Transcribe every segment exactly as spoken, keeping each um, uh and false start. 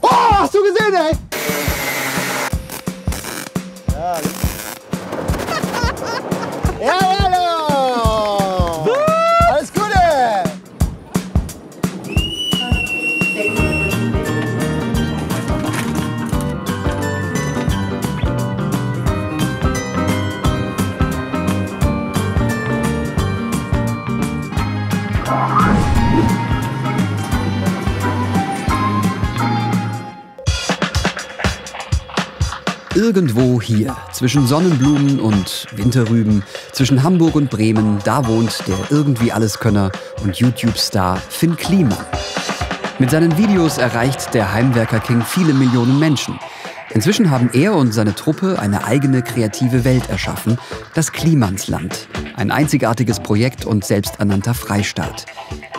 Oh, hast du gesehen, ey? Ja, ja, hallo! Alles Gute! Irgendwo hier, zwischen Sonnenblumen und Winterrüben, zwischen Hamburg und Bremen, da wohnt der Irgendwie-Alleskönner und YouTube-Star Fynn Kliemann. Mit seinen Videos erreicht der Heimwerker-King viele Millionen Menschen. Inzwischen haben er und seine Truppe eine eigene kreative Welt erschaffen, das Kliemannsland. Ein einzigartiges Projekt und selbsternannter Freistaat.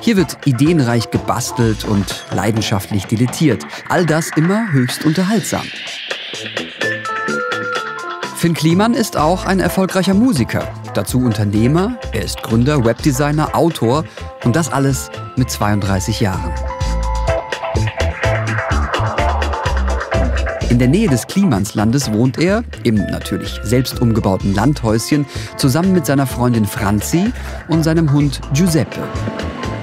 Hier wird ideenreich gebastelt und leidenschaftlich dilettiert. All das immer höchst unterhaltsam. Fynn Kliemann ist auch ein erfolgreicher Musiker, dazu Unternehmer, er ist Gründer, Webdesigner, Autor und das alles mit zweiunddreißig Jahren. In der Nähe des Kliemannslandes wohnt er, im natürlich selbst umgebauten Landhäuschen, zusammen mit seiner Freundin Franzi und seinem Hund Giuseppe.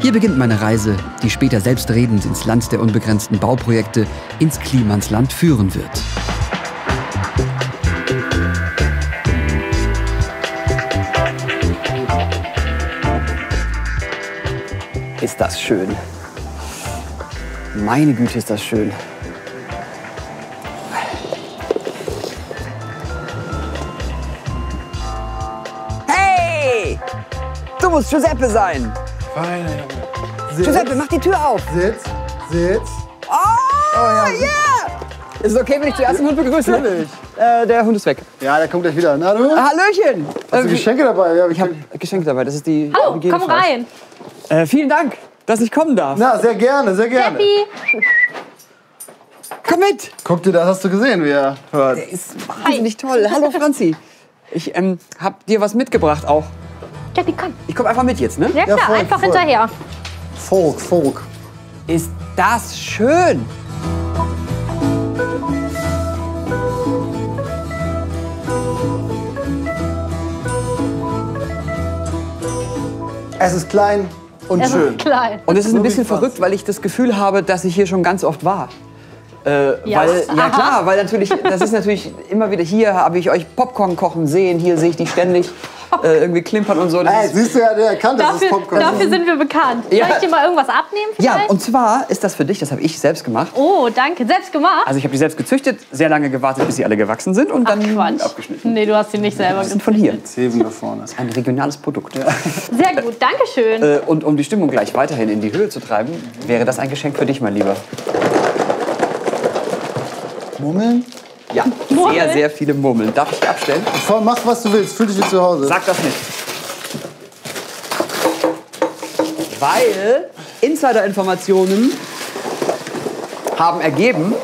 Hier beginnt meine Reise, die später selbstredend ins Land der unbegrenzten Bauprojekte, ins Kliemannsland führen wird. Ist das schön. Meine Güte, ist das schön. Hey! Du musst Giuseppe sein. Fein, Junge. Giuseppe, mach die Tür auf. Sitz, sitz. Oh, oh ja. Yeah! Ist es okay, wenn ich zuerst den Hund begrüße? Natürlich. Äh, der Hund ist weg. Ja, der kommt gleich wieder. Na, du? Hallöchen. Hast du Geschenke dabei? Ja, ich habe Geschenke dabei. Das ist die. Oh, komm rein. Äh, vielen Dank, dass ich kommen darf. Na, sehr gerne, sehr gerne. Steffi. Komm mit. Guck dir das, hast du gesehen, wie er hört. Der ist wahnsinnig toll. Hallo, Franzi. Ich ähm, hab dir was mitgebracht auch. Steffi, komm. Ich komm einfach mit jetzt, ne? Ja, klar, ja, voll, einfach voll. Hinterher. Fork, Fork. Ist das schön. Es ist klein und es schön. Ist klein. Und es ist ein bisschen verrückt, weil ich das Gefühl habe, dass ich hier schon ganz oft war. Äh, ja. Weil, ja klar, weil natürlich, das ist natürlich immer wieder, hier habe ich euch Popcorn kochen sehen, hier sehe ich die ständig äh, irgendwie klimpern und so. Das hey, siehst du ja, der erkannt, dafür, das ist Popcorn. Dafür sind wir bekannt. Ja. Soll ich dir mal irgendwas abnehmen vielleicht? Ja, und zwar ist das für dich, das habe ich selbst gemacht. Oh, danke, selbst gemacht? Also ich habe die selbst gezüchtet, sehr lange gewartet, bis sie alle gewachsen sind und Ach, dann Quatsch. abgeschnitten. Nee, du hast sie nicht selber gezüchtet. Von hier. Da vorne. Ein regionales Produkt. Ja. Sehr gut, danke schön. Äh, und um die Stimmung gleich weiterhin in die Höhe zu treiben, wäre das ein Geschenk für dich, mein Lieber. Murmeln? Ja, Murmeln. sehr, sehr viele Murmeln. Darf ich die abstellen? Mach, was du willst. Fühl dich wie zu Hause. Sag das nicht. Weil Insider-Informationen haben ergeben,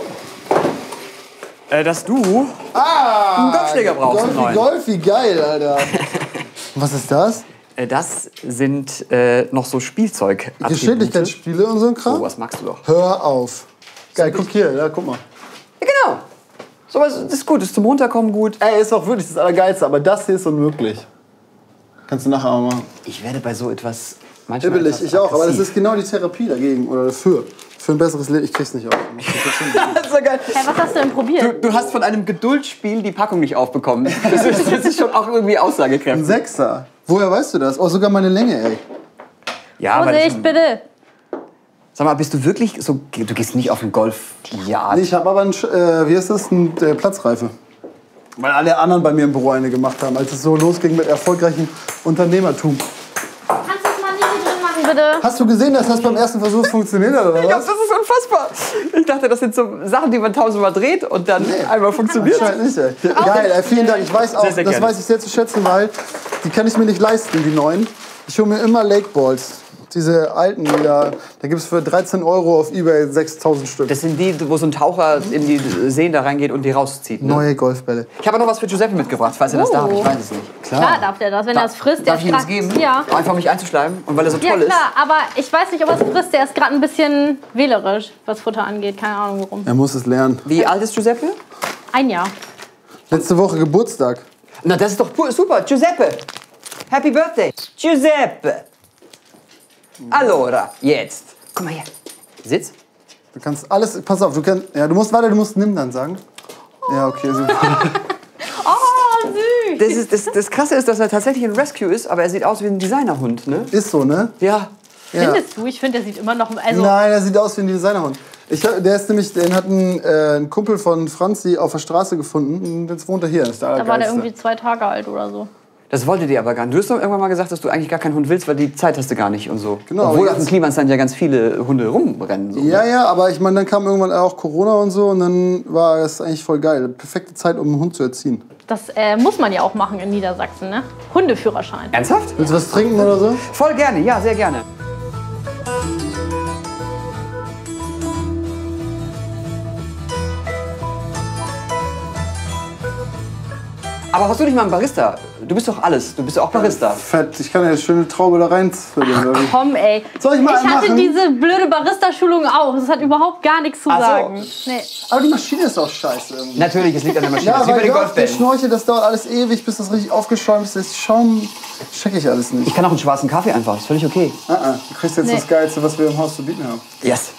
dass du ah, einen Golfschläger brauchst. Golfi, Golfi, geil, Alter. Was ist das? Das sind äh, noch so Spielzeug. Geschwindigkeitsspiele und so ein Kram? Oh, was magst du doch? Hör auf. Geil, guck hier. Ja, guck mal. Genau. So was ist gut, ist zum Runterkommen gut. Ey, ist auch wirklich das Allergeilste, aber das hier ist unmöglich. Kannst du nachher mal. Ich werde bei so etwas manchmal Ibbelig, etwas ich auch, aggressiv. Aber das ist genau die Therapie dagegen oder dafür. Für ein besseres Leben, ich krieg's nicht auf. Das ist so geil. Hey, was hast du denn probiert? Du, du hast von einem Geduldsspiel die Packung nicht aufbekommen. Das ist, das ist schon auch irgendwie aussagekräftig. Ein Sechser. Woher weißt du das? Oh, sogar meine Länge, ey. Ja, Vorsicht, bitte. Sag mal, bist du wirklich so, du gehst nicht auf den Golf? Ja. Nee, ich habe aber, einen, äh, wie heißt das, einen äh, Platzreife. Weil alle anderen bei mir im Büro eine gemacht haben, als es so losging mit erfolgreichem Unternehmertum. Kannst du das mal nicht hier drin machen, bitte? Hast du gesehen, dass das beim ersten Versuch funktioniert hat, oder was? Ich glaube, das ist unfassbar. Ich dachte, das sind so Sachen, die man tausendmal dreht und dann nee, einmal funktioniert. Anscheinend nicht, ey. Geil, ey, vielen Dank. Ich weiß auch, sehr, sehr das gerne. weiß ich sehr zu schätzen, weil die kann ich mir nicht leisten, die neuen. Ich hole mir immer Lakeballs. diese alten Lieder, da gibt es für dreizehn Euro auf eBay sechstausend Stück. Das sind die, wo so ein Taucher in die Seen da reingeht und die rauszieht. Ne? Neue Golfbälle. Ich habe noch was für Giuseppe mitgebracht, falls er das oh. darf. Ich weiß es nicht. Klar, klar darf der das, wenn er es frisst. Darf ich ihm das geben? Ja. Einfach mich einzuschleimen und weil er so ja, toll ist. Ja klar, aber ich weiß nicht, ob er es frisst. Der ist gerade ein bisschen wählerisch, was Futter angeht. Keine Ahnung warum. Er muss es lernen. Wie alt ist Giuseppe? Ein Jahr. Letzte Woche Geburtstag. Na, das ist doch super. Giuseppe, happy birthday. Giuseppe. Allora, jetzt. Komm mal her. Sitz. Du kannst alles, pass auf, du kannst, ja, du musst, warte, du musst nimm dann sagen. Oh. Ja, okay, super. Oh, süß. Das, ist, das, das Krasse ist, dass er tatsächlich ein Rescue ist, aber er sieht aus wie ein Designerhund, ne? Ist so, ne? Ja. Findest ja. du? Ich finde, der sieht immer noch, also nein, er sieht aus wie ein Designerhund. Ich, der ist nämlich, den hat ein, äh, ein Kumpel von Franzi auf der Straße gefunden und jetzt wohnt er hier. Das ist der da war der irgendwie zwei Tage alt oder so. Das wolltet ihr aber gar nicht. Du hast doch irgendwann mal gesagt, dass du eigentlich gar keinen Hund willst, weil die Zeit hast du gar nicht und so. Genau. Obwohl auf dem Kliemannsland ja ganz viele Hunde rumrennen. So, ja, ne? ja, aber ich meine, dann kam irgendwann auch Corona und so und dann war das eigentlich voll geil. Perfekte Zeit, um einen Hund zu erziehen. Das äh, muss man ja auch machen in Niedersachsen, ne? Hundeführerschein. Ernsthaft? Willst du was trinken oder so? Voll gerne, ja, sehr gerne. Aber hast du nicht mal einen Barista? Du bist doch alles. Du bist doch auch Barista. Fett. Ich kann ja eine schöne Traube da reinfüllen. Ach komm, ey. Soll ich mal ich hatte machen? diese blöde Barista-Schulung auch. Das hat überhaupt gar nichts zu Ach sagen. So. Nee. Aber die Maschine ist auch scheiße. Irgendwie. Natürlich, es liegt an der Maschine. Ja, das ist wie bei den Golfbällen. Die Schnorchel, das dauert alles ewig, bis das richtig aufgeschäumt ist. Das Schaum check ich alles nicht. Ich kann auch einen schwarzen Kaffee einfach. Das ist völlig okay. Uh -uh. Du kriegst jetzt nee. das Geilste, was wir im Haus zu bieten haben. Yes.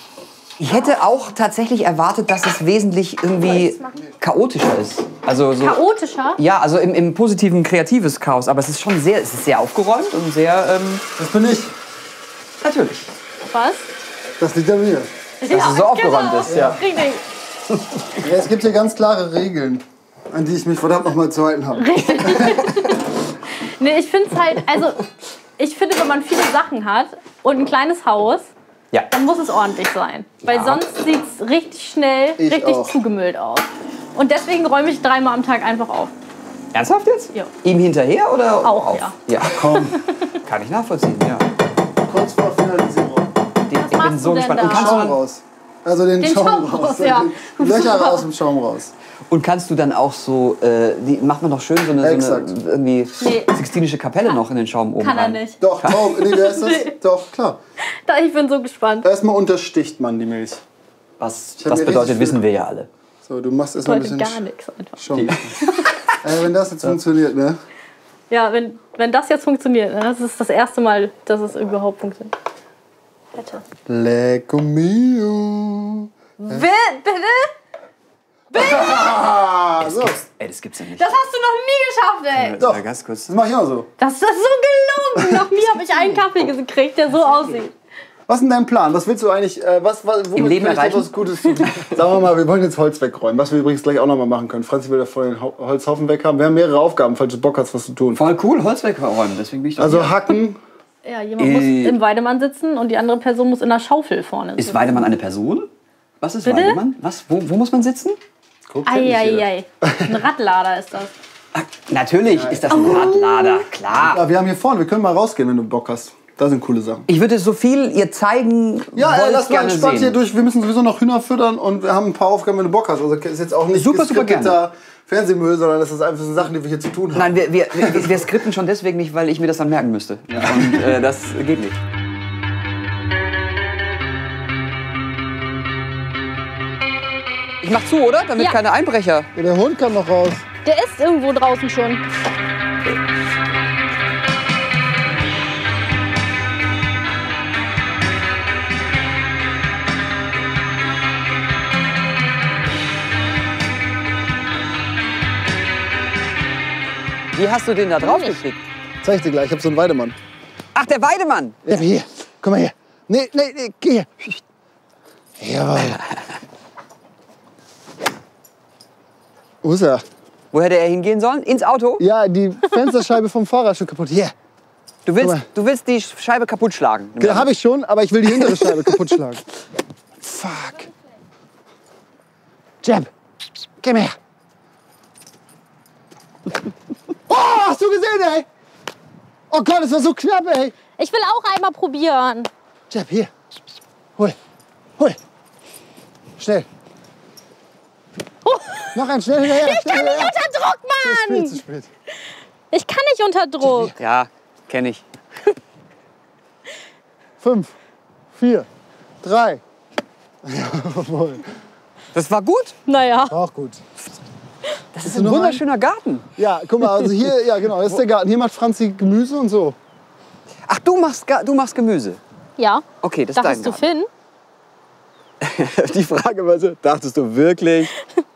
Ich hätte auch tatsächlich erwartet, dass es wesentlich irgendwie chaotischer ist. Also so, chaotischer? Ja, also im, im positiven kreatives Chaos. Aber es ist schon sehr, es ist sehr aufgeräumt und sehr. Ähm, das bin ich. Natürlich. Was? Das liegt an mir. Dass ja, es so aufgeräumt genau. ist, ja. ja. Es gibt hier ganz klare Regeln, an die ich mich verdammt nochmal zu halten habe. Richtig. Nee, ich finde es halt, also ich finde, wenn man viele Sachen hat und ein kleines Haus. Ja. Dann muss es ordentlich sein, weil ja. sonst sieht es richtig schnell, ich richtig auch. zugemüllt aus. Und deswegen räume ich dreimal am Tag einfach auf. Ernsthaft jetzt? Ja. Ihm hinterher oder auch? Auf? Ja. ja. Komm, kann ich nachvollziehen, ja. Kurz vor Finalisierung. Den, ich bin so gespannt. Und kannst du dann raus? Also den, den Schaum, Schaum raus, ja. Löcher aus dem Schaum raus. Und kannst du dann auch so, äh, die, macht man doch schön so eine, so eine irgendwie nee. sixtinische Kapelle noch in den Schaum oben Kann rein. er nicht. Doch, Traum, nee, wer ist das? Nee. Doch, klar. Da, ich bin so gespannt. Erstmal untersticht man die Milch. Was das bedeutet, wissen wir ja alle. So, du machst erstmal ein bisschen gar nichts einfach. Also, wenn das jetzt ja. funktioniert, ne? Ja, wenn, wenn das jetzt funktioniert, ne? Das ist das erste Mal, dass es überhaupt funktioniert. Bitte. Lecco mio. Bitte? Bitte? Ah, so. Das gibt's, ey, das gibt's ja nicht. Das hast du noch nie geschafft, ey. Doch. Ganz kurz. Das mach ich auch so. Das ist so gelungen. Nach mir habe ich einen Kaffee gekriegt, der so aussieht. Was ist denn dein Plan? Was willst du eigentlich, äh, was, was, womit Im Leben kann ich erreichen? etwas Gutes tun? Sagen wir mal, wir wollen jetzt Holz wegräumen, was wir übrigens gleich auch noch mal machen können. Franzi will da vorher den Holzhaufen weg haben. Wir haben mehrere Aufgaben, falls du Bock hast, was zu tun. Voll cool, Holz wegräumen, deswegen bin ich da. Also hier. hacken. Ja, jemand äh, muss im Weidemann sitzen und die andere Person muss in der Schaufel vorne sitzen. Ist Weidemann eine Person? Was ist Bitte? Weidemann? Was, wo, wo muss man sitzen? Eieiei, ein Radlader ist das. Ach, natürlich ja, ist das ein oh. Radlader, klar. Ja, wir haben hier vorne, wir können mal rausgehen, wenn du Bock hast. Da sind coole Sachen. Ich würde so viel ihr zeigen. Ja, ey, lass mal entspannt hier durch. Wir müssen sowieso noch Hühner füttern und wir haben ein paar Aufgaben, wenn du Bock hast. Also ist jetzt auch nicht super, super gerne. Fernsehmüll, sondern das ist einfach so Sachen, die wir hier zu tun haben. Nein, wir, wir, wir, wir skripten schon deswegen nicht, weil ich mir das dann merken müsste. Ja. Und äh, das geht nicht. Ich mach zu, oder? Damit ja. keine Einbrecher. Ja, der Hund kann noch raus. Der ist irgendwo draußen schon. Wie hast du den da drauf gekriegt? Zeig ich dir gleich, ich hab so einen Weidemann. Ach, der Weidemann! Ja, hier, komm mal her. Nee, nee, nee, geh her. Jawohl. Wo ist er? Wo hätte er hingehen sollen? Ins Auto? Ja, die Fensterscheibe vom Fahrrad schon kaputt. Hier. Yeah. Du willst, du willst die Scheibe kaputt schlagen? Ja, hab ich schon, aber ich will die hintere Scheibe kaputt schlagen. Fuck. Jeb, komm her. Oh, hast du gesehen, ey? Oh Gott, das war so knapp, ey. Ich will auch einmal probieren. Giuseppe, hier. Hol. Hol. Schnell. Oh. Noch ein schnell hinterher. Ich schnell kann hinterher. Nicht unter Druck, Mann. Zu spät, zu spät. Ich kann nicht unter Druck. Ja, kenne ich. Fünf, vier, drei. Jawohl. Das war gut? Naja. War auch gut. Das ist ein wunderschöner Garten. Ja, guck mal, also hier, ja genau, das ist der Garten. Hier macht Franzi Gemüse und so. Ach, du machst, du machst Gemüse? Ja. Okay, das dachtest ist dein Garten. Du Fynn? Die Frage war so, dachtest du wirklich,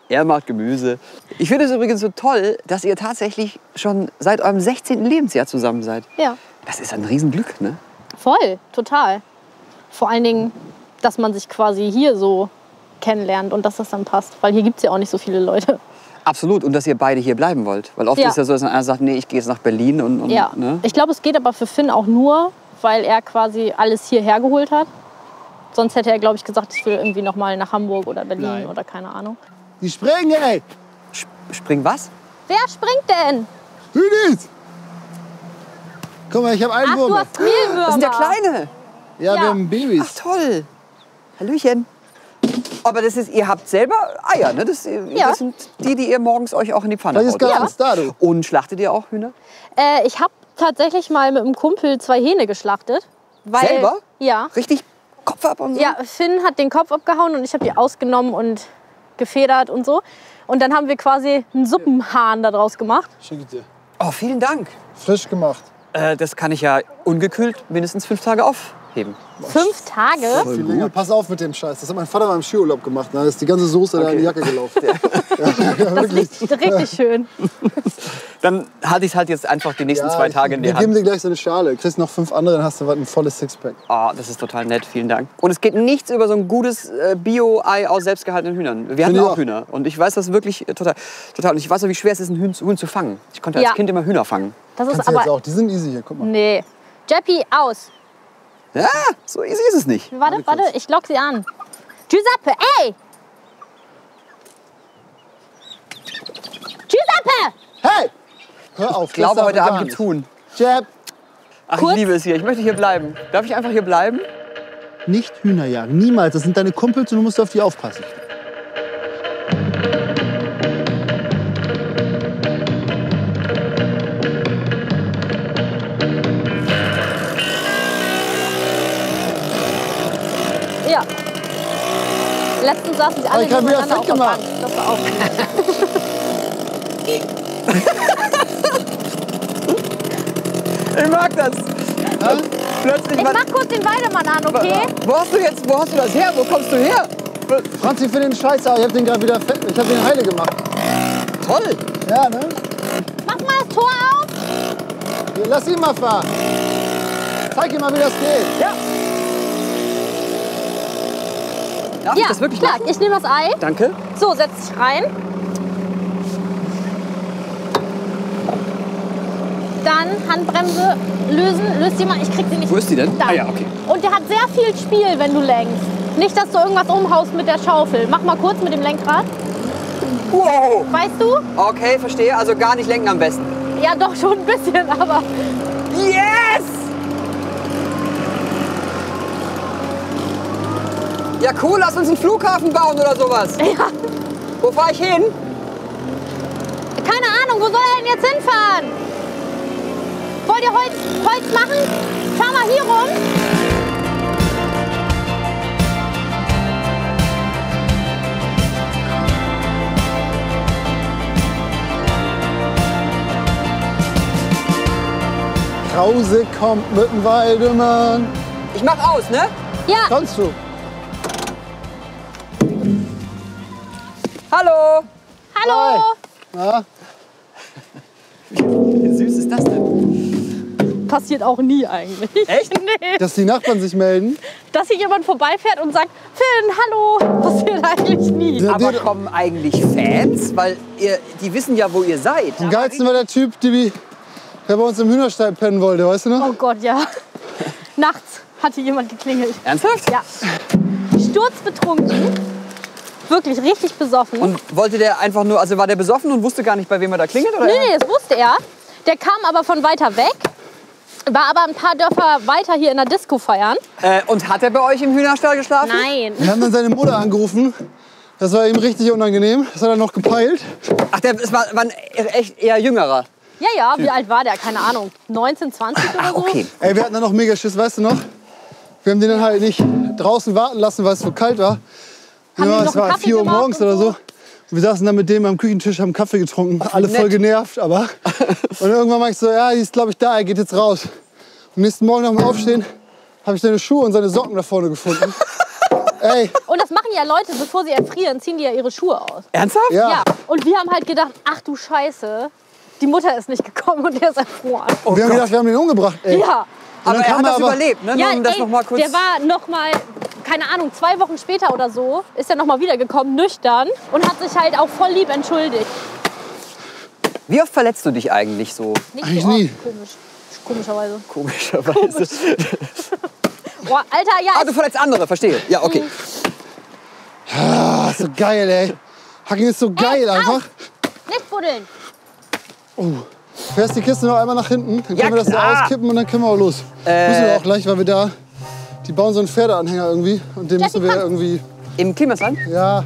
er macht Gemüse? Ich finde es übrigens so toll, dass ihr tatsächlich schon seit eurem sechzehnten Lebensjahr zusammen seid. Ja. Das ist ein Riesenglück, ne? Voll, total. Vor allen Dingen, dass man sich quasi hier so kennenlernt und dass das dann passt. Weil hier gibt es ja auch nicht so viele Leute. Absolut. Und dass ihr beide hier bleiben wollt. Weil oft ja. ist ja so, dass einer sagt, nee, ich gehe jetzt nach Berlin. Und, und, ja. Ne? Ich glaube, es geht aber für Fynn auch nur, weil er quasi alles hierher geholt hat. Sonst hätte er, glaube ich, gesagt, ich will irgendwie noch mal nach Hamburg oder Berlin Nein. oder keine Ahnung. Die springen, ey! Sp springen was? Wer springt denn? Hüdis! Guck mal, ich habe einen Ach, Wurm. Du hast Mehlwürmer. Das sind ja kleine. Ja, ja, wir haben Babys. Ach, toll. Hallöchen. Aber das ist, ihr habt selber Eier, ne? Das, ja. das sind die, die ihr morgens euch auch in die Pfanne haut. Das ist gar nicht da, du. Und schlachtet ihr auch Hühner? Äh, ich habe tatsächlich mal mit einem Kumpel zwei Hähne geschlachtet. Weil, selber? Ja. Richtig Kopf ab und so? Ja, Fynn hat den Kopf abgehauen und ich habe die ausgenommen und gefedert und so. Und dann haben wir quasi einen Suppenhahn daraus gemacht. Schicke dir. Oh, vielen Dank. Frisch gemacht. Äh, das kann ich ja ungekühlt mindestens fünf Tage auf. Heben. Fünf Tage? Viel länger. Pass auf mit dem Scheiß. Das hat mein Vater beim Skiurlaub gemacht. Da ist die ganze Soße okay. da in die Jacke gelaufen. Ja, das ist richtig schön. Dann halte ich es halt jetzt einfach die nächsten ja, zwei Tage ich, in der Hand. Wir geben dir gleich so eine Schale. Kriegst noch fünf andere, dann hast du ein volles Sixpack. Oh, das ist total nett. Vielen Dank. Und es geht nichts über so ein gutes Bio-Ei aus selbstgehaltenen Hühnern. Wir hatten auch Hühner. Und ich weiß das wirklich total. total. Und ich weiß auch, wie schwer es ist, einen Huhn zu, Huhn zu fangen. Ich konnte ja. als Kind immer Hühner fangen. Das ist aber jetzt auch. Die sind easy hier. Guck mal. Nee. Jeppy, aus. Ja, so easy ist es nicht. Warte, warte, ich lock sie an. Giuseppe, ey! Giuseppe! Hey! Hör auf, ich glaube, heute Abend zu tun. Jeb! Ach, ich liebe es hier. Ich möchte hier bleiben. Darf ich einfach hier bleiben? Nicht Hühner jagen, niemals. Das sind deine Kumpels und du musst auf die aufpassen. Letztens saßen sie alle nebeneinander auf der Bank. Das war auch Ich mag das. Ja? Plötzlich ich mach kurz den Weidemann an, okay? Wo hast du jetzt, wo hast du das her? Wo kommst du her? Franzi, für den Scheiß, ich hab den gerade wieder fett. Ich hab den heile gemacht. Toll. Ja, ne? Mach mal das Tor auf. Ja, lass ihn mal fahren. Zeig ihm mal, wie das geht. Ja. Darf ja, ich das wirklich klar. Machen? Ich nehme das Ei. Danke. So, setz dich rein. Dann Handbremse lösen. Löst die mal. Ich krieg sie nicht. Wo ist die denn? Ah, ja, okay. Und der hat sehr viel Spiel, wenn du lenkst. Nicht, dass du irgendwas umhaust mit der Schaufel. Mach mal kurz mit dem Lenkrad. Wow. Weißt du? Okay, verstehe. Also gar nicht lenken am besten. Ja, doch schon ein bisschen, aber... Yes! Ja, cool, lass uns einen Flughafen bauen oder sowas. Ja. Wo fahr ich hin? Keine Ahnung, wo soll er denn jetzt hinfahren? Wollt ihr Holz, Holz machen? Fahr mal hier rum. Krause kommt mit dem Weidemann. Ich mach aus, ne? Ja. Kannst du? Hallo! Hallo! Na? Wie süß ist das denn? Passiert auch nie eigentlich. Echt? Nee. Dass die Nachbarn sich melden? Dass hier jemand vorbeifährt und sagt, Fynn, hallo! Passiert eigentlich nie. Der, der, aber kommen eigentlich Fans? Weil ihr, die wissen ja, wo ihr seid. Am geilsten war der Typ, der bei uns im Hühnerstall pennen wollte, weißt du noch? Oh Gott, ja. Nachts hatte jemand geklingelt. Ernsthaft? Ja. Sturzbetrunken. Wirklich richtig besoffen. Und wollte der einfach nur, also war der besoffen und wusste gar nicht, bei wem er da klingelt? Oder? Nee, das wusste er. Der kam aber von weiter weg War aber ein paar Dörfer weiter hier in der Disco feiern. Äh, und hat er bei euch im Hühnerstall geschlafen? Nein. Wir haben dann seine Mutter angerufen. Das war ihm richtig unangenehm. Das hat er noch gepeilt. Ach, der ist, war, war ein echt eher jüngerer? Ja, ja. Wie alt war der? Keine Ahnung. neunzehn, zwanzig oder so? Okay. Ey, wir hatten dann noch mega Schiss, weißt du noch? Wir haben den dann halt nicht draußen warten lassen, weil es so kalt war. Ja, es war vier Uhr morgens oder so. Wir saßen dann mit dem am Küchentisch, haben Kaffee getrunken, ach, alle nett. Voll genervt, aber. Und irgendwann meinte ich so, ja, die ist glaube ich da, er geht jetzt raus. Am nächsten Morgen nach dem Aufstehen habe ich seine Schuhe und seine Socken da vorne gefunden. Ey. Und das machen ja Leute, bevor sie erfrieren, ziehen die ja ihre Schuhe aus. Ernsthaft? Ja. ja. Und wir haben halt gedacht, ach du Scheiße, die Mutter ist nicht gekommen und der ist erfroren. Und oh wir Gott. haben gedacht, wir haben ihn umgebracht, ey. Ja. Aber er hat das aber überlebt, ne? Ja, um das ey, noch mal kurz der war noch mal... Keine Ahnung, zwei Wochen später oder so ist er noch mal wiedergekommen, nüchtern, und hat sich halt auch voll lieb entschuldigt. Wie oft verletzt du dich eigentlich so? Nicht eigentlich so oft. Nie. Komisch. Komischerweise. Komischerweise. Komisch. Boah, Alter, ja. Ah, du verletzt andere, verstehe. Ja, okay. Ja, so geil, ey. Hacken ist so geil ey, einfach. Auf. Nicht buddeln. Oh. Fährst die Kiste noch einmal nach hinten, dann ja, können wir das da auskippen und dann können wir auch los. Äh. Müssen wir auch gleich, weil wir da... Die bauen so einen Pferdeanhänger irgendwie und den müssen wir irgendwie... Im Kliemannsland? Ja.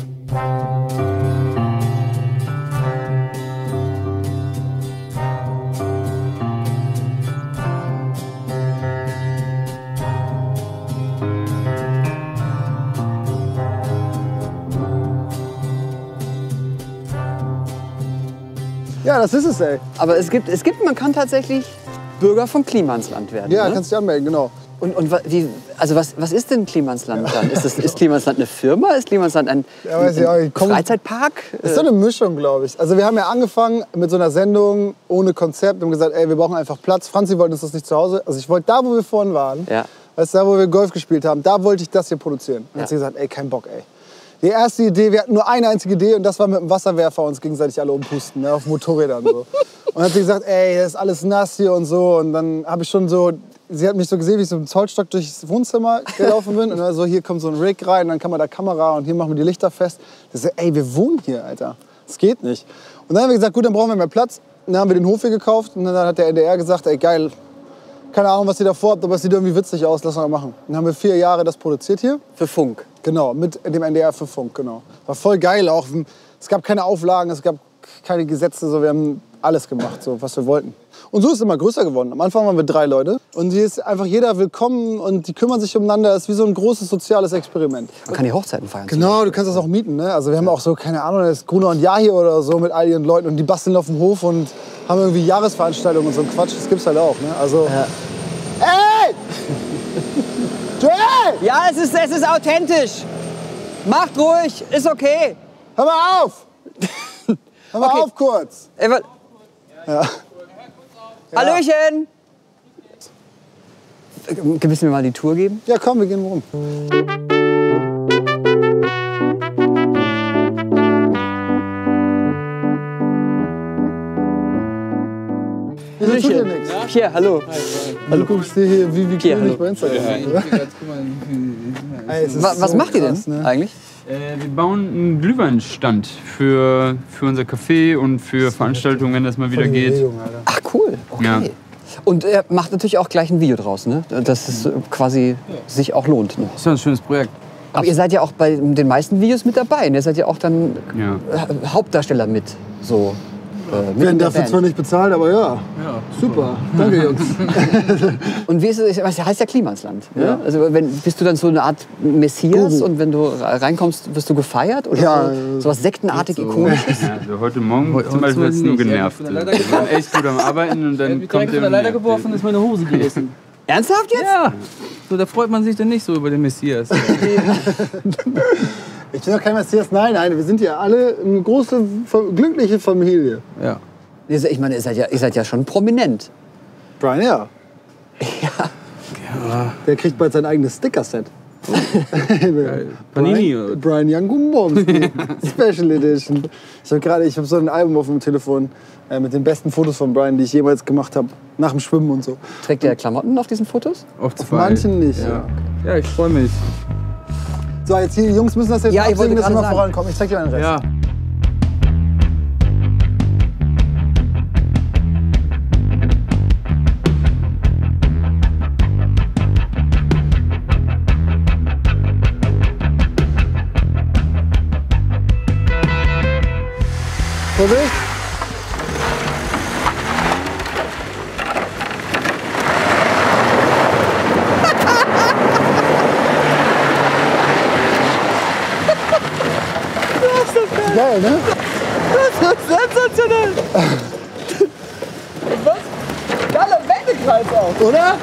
Ja, das ist es, ey. Aber es gibt, es gibt, man kann tatsächlich Bürger von Kliemannsland werden. Ja, ne? Kannst dich anmelden, genau. Und, und wie, also was, was ist denn Kliemannsland dann? Ist, das, ist Kliemannsland eine Firma? Ist Kliemannsland ein, ja, weiß ich, ein Freizeitpark? Das ist so eine Mischung, glaube ich. Also wir haben ja angefangen mit so einer Sendung ohne Konzept. Wir haben gesagt, ey, wir brauchen einfach Platz. Franzi wollte uns das nicht zu Hause. Also ich wollte da, wo wir vorhin waren, ja. Weißt du, da, wo wir Golf gespielt haben, da wollte ich das hier produzieren. Und dann ja. hat sie gesagt, ey, kein Bock, ey. Die erste Idee, wir hatten nur eine einzige Idee und das war mit dem Wasserwerfer uns gegenseitig alle umpusten, ne, auf Motorrädern so. Und dann hat sie gesagt, ey, das ist alles nass hier und so. Und dann habe ich schon so... Sie hat mich so gesehen, wie ich so mit dem Zollstock durchs Wohnzimmer gelaufen bin. Und also hier kommt so ein Rig rein, dann kann man da Kamera und hier machen wir die Lichter fest. Ich so, ey, wir wohnen hier, Alter. Das geht nicht. Und dann haben wir gesagt, gut, dann brauchen wir mehr Platz. Und dann haben wir den Hof hier gekauft und dann hat der N D R gesagt, ey, geil, keine Ahnung, was ihr da vorhabt, aber es sieht irgendwie witzig aus, lass mal machen. Dann haben wir vier Jahre das produziert hier. Für Funk. Genau, mit dem N D R für Funk, genau. War voll geil auch. Es gab keine Auflagen, es gab keine Gesetze, so wir haben alles gemacht, so, was wir wollten. Und so ist es immer größer geworden. Am Anfang waren wir drei Leute. Und hier ist einfach jeder willkommen und die kümmern sich umeinander. Das ist wie so ein großes soziales Experiment. Man kann die Hochzeiten feiern. Genau, du kannst das auch mieten. Ne? Also wir haben auch so, keine Ahnung, das ist Gruner und Jahr hier oder so mit all ihren Leuten. Und die basteln auf dem Hof und haben irgendwie Jahresveranstaltungen und so ein Quatsch. Das gibt's halt auch. Ne? Also, ja. Ey! Joel! Ja, es ist, es ist authentisch. Macht ruhig, ist okay. Hör mal auf! Hör mal okay. auf kurz. Ey, ja. Ja. Hallöchen! Müssen wir mal die Tour geben? Ja, komm, wir gehen rum. Wieso tut dir nichts? Ja? Pierre, hallo. Hi, hi. Hallo. Du guckst dir hier wie, wie Pierre, bei Instagram. Ja, ja, was, was so macht ihr denn ne? eigentlich? Äh, wir bauen einen Glühweinstand für, für unser Café und für Veranstaltungen, wenn das mal wieder geht. Ach cool, okay. Ja. Und er macht natürlich auch gleich ein Video draus, ne? Dass es quasi ja. sich auch lohnt. Ne? Das ist ja ein schönes Projekt. Aber ihr seid ja auch bei den meisten Videos mit dabei. Und ihr seid ja auch dann ja. Hauptdarsteller mit. So, äh, mit wir werden dafür Band. zwar nicht bezahlt, aber ja. ja super, so. Danke Jungs. Und wie ist es, das heißt ja Kliemannsland. Ne? Ja. Also wenn, bist du dann so eine Art Messias Guru. Und wenn du reinkommst, wirst du gefeiert? Oder ja, so, so was sektenartig so. Ikonisches? Ja, also heute Morgen heute zum Beispiel jetzt nur genervt. Ich bin echt gut am Arbeiten und dann ich kommt der... Ich bin leider geworfen, ist meine Hose gerissen. Ernsthaft jetzt? Ja. So, da freut man sich dann nicht so über den Messias. Ich bin doch kein Messias, nein, nein, wir sind ja alle eine große, glückliche Familie. Ja. Ich meine, ihr seid ja, ihr seid ja schon prominent. Brian, ja. Ja. ja. Der kriegt bald sein eigenes Sticker-Set. Panini. Brian Young Gumbomski, Special Edition. Ich habe gerade, ich habe so ein Album auf dem Telefon äh, mit den besten Fotos von Brian, die ich jemals gemacht habe, nach dem Schwimmen und so. Trägt der Klamotten auf diesen Fotos? Auf, auf manchen nicht. Ja, ja. ja ich freue mich. So, jetzt die Jungs müssen das jetzt ja, absehen, dass wir mal vorankommen. Ich zeig dir einen Rest. Ja. Vorsicht. Das ist doch geil. Geil, ne? Das ist sensationell. Was? Geiler Wendekreis auch. Oder?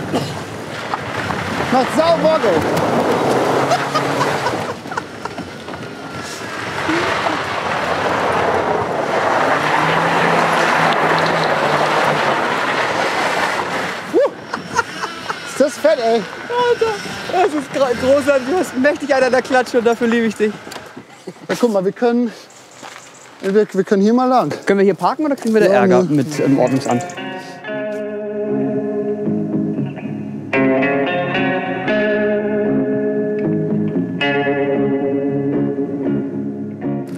Macht sau Bock. Das ist fett, ey. Alter, das ist großartig. Du hast mächtig einer der Klatsche und dafür liebe ich dich. Ja, guck mal, wir können, wir, wir können hier mal lang. Können wir hier parken oder kriegen wir da ja, Ärger nee. mit dem Ordnungsamt?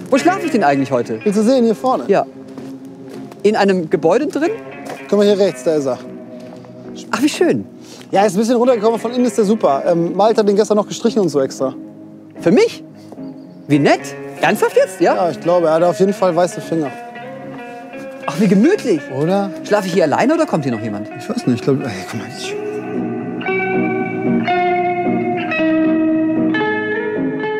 Wo schlafe ich denn eigentlich heute? Wie zu sehen, hier vorne. Ja. In einem Gebäude drin? Guck mal, hier rechts, da ist er. Ach, wie schön. Ja, ist ein bisschen runtergekommen, von innen ist der super. Ähm, Malte hat den gestern noch gestrichen und so extra. Für mich? Wie nett. Ernsthaft jetzt? Ja, ja ich glaube, er hat auf jeden Fall weiße Finger. Ach, wie gemütlich. Oder? Schlafe ich hier alleine oder kommt hier noch jemand? Ich weiß nicht, ich glaube... Hey, komm mal, ich...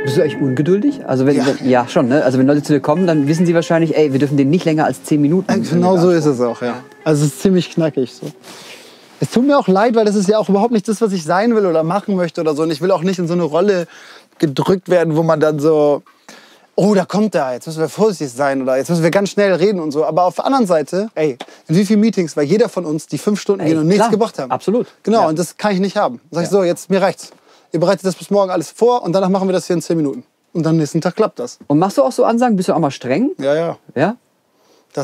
Bist du echt ungeduldig? Also wenn, ja. Wenn, ja, schon, ne? Also wenn Leute zu dir kommen, dann wissen sie wahrscheinlich, ey, wir dürfen den nicht länger als zehn Minuten. Ja, genau so ist es auch, ja. Also es ist ziemlich knackig so. Es tut mir auch leid, weil das ist ja auch überhaupt nicht das, was ich sein will oder machen möchte oder so. Und ich will auch nicht in so eine Rolle gedrückt werden, wo man dann so, oh, da kommt er, jetzt müssen wir vorsichtig sein oder jetzt müssen wir ganz schnell reden und so. Aber auf der anderen Seite, ey, in wie vielen Meetings war jeder von uns, die fünf Stunden ey, gehen und nichts klar, gebracht haben? Absolut. Genau, ja. Und das kann ich nicht haben. Dann sag ich ja. so, jetzt, mir reicht's. Ihr bereitet das bis morgen alles vor und danach machen wir das hier in zehn Minuten. Und dann nächsten Tag klappt das. Und machst du auch so Ansagen? Bist du auch mal streng? Ja, ja. Ja?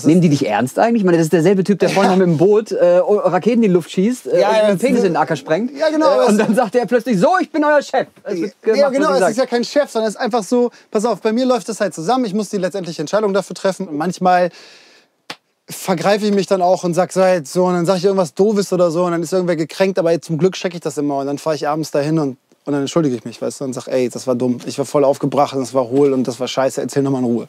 Nehmen die dich ernst eigentlich? Ich meine, das ist derselbe Typ, der vorhin ja. noch mit dem Boot äh, Raketen in die Luft schießt äh, ja, und den Penis in den Acker sprengt. Ja, genau. Äh, und dann sagt er plötzlich, so, ich bin euer Chef. Ja, ja, genau, es ist ja kein Chef, sondern es ist einfach so, pass auf, bei mir läuft das halt zusammen. Ich muss die letztendliche Entscheidung dafür treffen. Und manchmal vergreife ich mich dann auch und sage so, halt so, und dann sage ich irgendwas Doofes oder so. Und dann ist irgendwer gekränkt, aber jetzt, zum Glück checke ich das immer. Und dann fahre ich abends dahin und, und dann entschuldige ich mich, weißt du. Und sage, ey, das war dumm. Ich war voll aufgebracht und das war hohl und das war scheiße. Erzähl nochmal in Ruhe.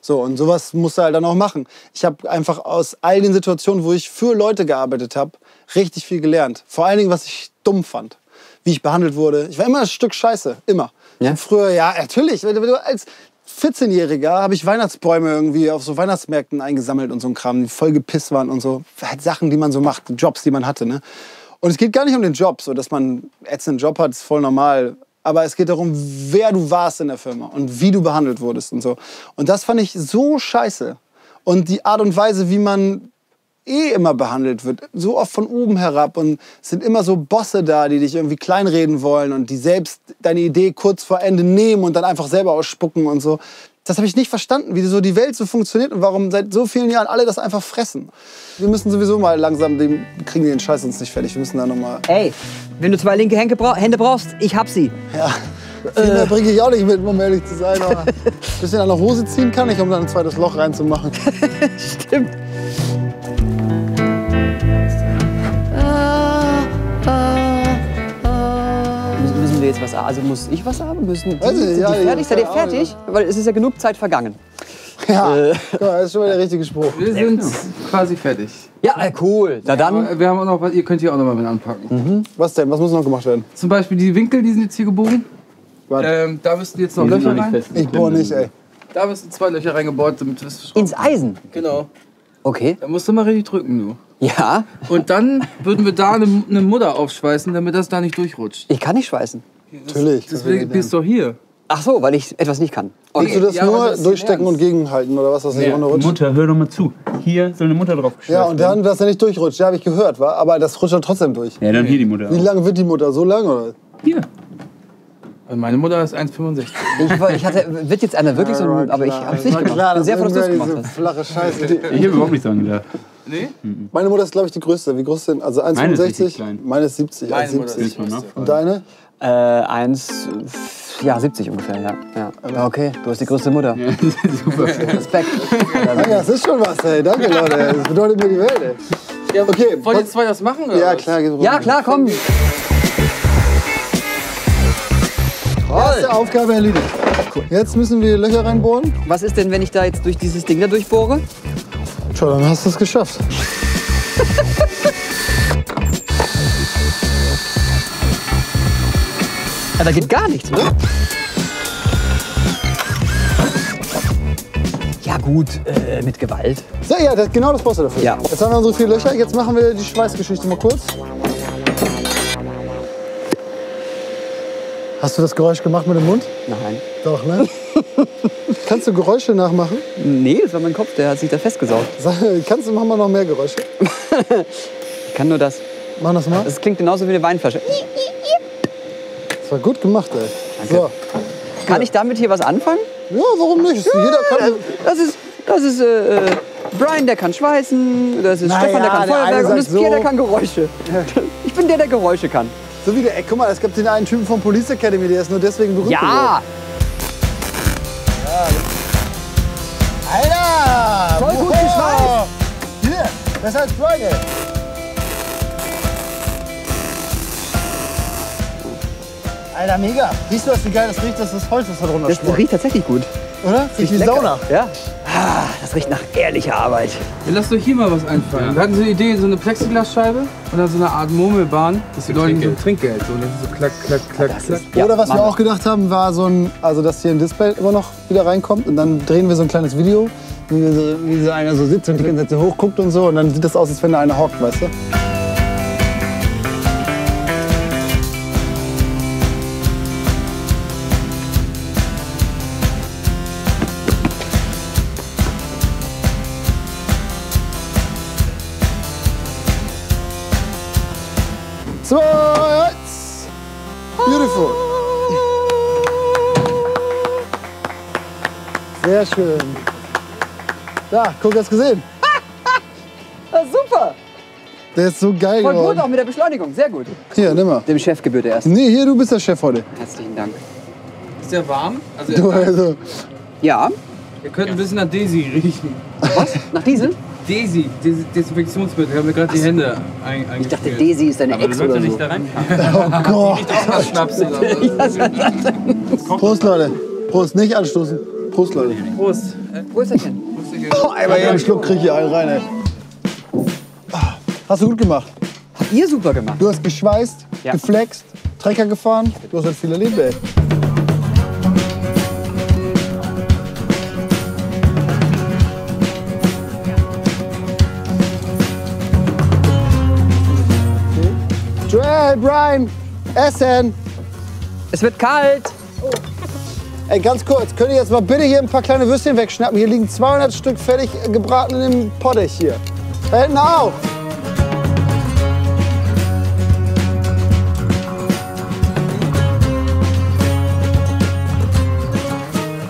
So, und sowas musst du halt dann auch machen. Ich habe einfach aus all den Situationen, wo ich für Leute gearbeitet habe, richtig viel gelernt. Vor allen Dingen, was ich dumm fand, wie ich behandelt wurde. Ich war immer ein Stück Scheiße, immer. Ja? Früher, ja, natürlich. Als vierzehnjähriger habe ich Weihnachtsbäume irgendwie auf so Weihnachtsmärkten eingesammelt und so ein Kram, die voll gepisst waren und so. Halt Sachen, die man so macht, Jobs, die man hatte, ne? Und es geht gar nicht um den Job, so dass man jetzt einen Job hat, ist voll normal. Aber es geht darum, wer du warst in der Firma und wie du behandelt wurdest und so. Und das fand ich so scheiße. Und die Art und Weise, wie man eh immer behandelt wird, so oft von oben herab. Und es sind immer so Bosse da, die dich irgendwie kleinreden wollen und die selbst deine Idee kurz vor Ende nehmen und dann einfach selber ausspucken und so. Das habe ich nicht verstanden, wie so die Welt so funktioniert und warum seit so vielen Jahren alle das einfach fressen. Wir müssen sowieso mal langsam, den, kriegen den Scheiß uns nicht fertig, wir müssen da nochmal... Ey, wenn du zwei linke Hände, bra Hände brauchst, ich hab sie. Ja, viel mehr äh. bringe ich auch nicht mit, um ehrlich zu sein, aber ein bisschen an der Hose ziehen kann ich, um da ein zweites Loch reinzumachen. Stimmt. Jetzt was, also muss ich was haben müssen? Weiß die, ich, die, ja, die fertig? Seid ihr fertig? Ja. Weil es ist ja genug Zeit vergangen. Ja, äh. das ist schon mal der richtige Spruch. Wir sind quasi fertig. Ja, cool. Na dann. Wir haben auch noch was, ihr könnt hier auch noch mal mit anpacken. Mhm. Was denn? Was muss noch gemacht werden? Zum Beispiel die Winkel, die sind jetzt hier gebogen. Ähm, da müssten jetzt noch die Löcher noch rein. Fest. Ich bohre nicht, ey. Da müssen zwei Löcher reingebohrt, damit du es ins Eisen? Genau. Okay. Da musst du mal richtig drücken, du. Ja. Und dann würden wir da eine, eine Mutter aufschweißen, damit das da nicht durchrutscht. Ich kann nicht schweißen. Das, Natürlich. Deswegen bist du hier. Ach so, weil ich etwas nicht kann. Kannst okay. du das ja, nur das durchstecken und gegenhalten oder was? Das nee. nicht Mutter, hör doch mal zu. Hier soll eine Mutter drauf geschweißt werden. Ja, und dann, dass er nicht durchrutscht. Da habe ich gehört, war. Aber das rutscht dann trotzdem durch. Ja, dann hier die Mutter. Wie lange wird die Mutter? So lange oder? Hier. Also meine Mutter ist eins Komma fünfundsechzig. Ich, ich hatte, wird jetzt einer wirklich so, ja, aber ich habe es nicht gemacht. Klar, das sehr froh, dass du es gemacht hast. Flache Scheiße. Die, ich habe überhaupt nicht so angedacht. Nee? Meine Mutter ist, glaube ich, die größte. Wie groß sind? Also eins Komma fünfundsechzig. Meine ist siebzig. Meine ist siebzig. Meine siebzig. Und deine? Äh, eins, ja, siebzig ungefähr, ja. ja. Okay, du hast die größte Mutter. Ja, super. Respekt. Das ist schon was, ey. Danke, Leute. Das bedeutet mir die Welt, ey. Ja, okay. Wollt ihr zwei das machen, oder? Ja, klar, geht's Ja, klar, komm. Erste Aufgabe erledigt. cool. Jetzt müssen wir Löcher reinbohren. Was ist denn, wenn ich da jetzt durch dieses Ding da durchbohre? Tja, dann hast du es geschafft. Ja, da geht gar nichts, oder? Ja gut, äh, mit Gewalt. So, ja, das, genau das brauchst du dafür. Ja. Jetzt haben wir unsere vier Löcher, jetzt machen wir die Schweißgeschichte mal kurz. Hast du das Geräusch gemacht mit dem Mund? Nein. Doch, ne? Kannst du Geräusche nachmachen? Nee, das war mein Kopf, der hat sich da festgesaugt. Kannst du, mach mal noch mehr Geräusche. Ich kann nur das. Mach das mal. Das klingt genauso wie eine Weinflasche. Das war gut gemacht, ey. Danke. So. Kann ich damit hier was anfangen? Ja, warum nicht? Ja, jeder kann... Das ist, das ist äh, Brian, der kann schweißen, das ist naja, Stefan, der kann Feuerwerk und das Pierre, so. Der kann Geräusche. Ich bin der, der Geräusche kann. So wie der, ey, guck mal, es gibt den einen Typen von Police Academy, der ist nur deswegen berühmt. Ja! Geworden. Alter! Voll gut geschweißt! Hier, besser als Brian, ey. Alter, mega. Siehst du, was wie geil das riecht, dass das Holz das da drunter ist? Das riecht tatsächlich gut. Oder? Riecht wie Sauna. Ja. Ah, das riecht nach ehrlicher Arbeit. Ja, lasst euch hier mal was einfallen. Ja. Wir hatten so eine Idee, so eine Plexiglasscheibe und dann so eine Art Murmelbahn, dass die Leute so ein Trinkgeld, so, so klack, klack, klack, ja, klack. Ist, ja, oder was wir auch gedacht haben, war so ein, also dass hier ein Display immer noch wieder reinkommt und dann drehen wir so ein kleines Video, wie, wir so, wie so einer so sitzt und die ganze Zeit hochguckt und so und dann sieht das aus, als wenn da einer hockt, weißt du? Beautiful. Sehr schön. Da, guck, hast du gesehen? Das ist super. Der ist so geil geworden. Voll gut, auch mit der Beschleunigung, sehr gut. Hier, nimm mal. Dem Chef gebührt erst. Nee, hier, du bist der Chef heute. Herzlichen Dank. Ist der warm? Also, du, also. Ja. Ihr könnt ein bisschen nach Desi riechen. Was? Nach Diesel? Desi, Des Desinfektionsmittel. Wir haben mir gerade die Hände eingeschmiert. Ich dachte, Desi ist deine Ex oder so. Nicht da rein. Oh Gott. Die riecht auch nach Schnaps oder so. Prost, Leute. Prost, nicht anstoßen. Prost, Leute. Prost. Wo ist das denn? Boah, einmal hier einen Schluck krieg ich einen rein, ey. Hast du gut gemacht. Habt ihr super gemacht. Du hast geschweißt, ja. Geflext, Trecker gefahren. Du hast halt viel erlebt, ey. Hey Brian, essen! Es wird kalt! Oh. Ey, ganz kurz, könnt ihr jetzt mal bitte hier ein paar kleine Würstchen wegschnappen? Hier liegen zweihundert Stück fertig gebraten im Pottich hier. Da hinten auch!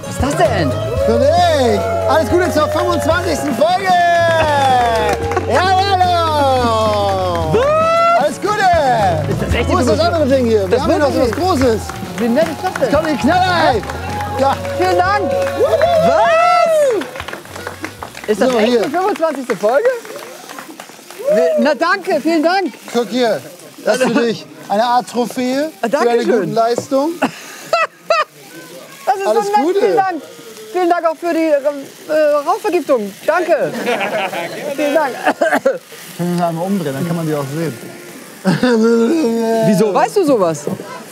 Was ist das denn? Für dich! Alles Gute zur fünfundzwanzigsten Folge! Ja, ja. Wo ist das andere Ding hier? Wir das haben noch so was Großes. Wie nett ist das denn? Komm, die Knaller! Ja. Vielen Dank! Was? Ist das so, echt hier. Die fünfundzwanzigste Folge? Na danke, vielen Dank! Guck hier, das ist für dich eine Art Trophäe für deine gute Leistung. Das ist alles so nett, Gute. Vielen Dank! Vielen Dank auch für die äh, Rauchvergiftung. Danke! Vielen Dank! Können wir mal einmal umdrehen, dann kann man die auch sehen. Wieso weißt du sowas?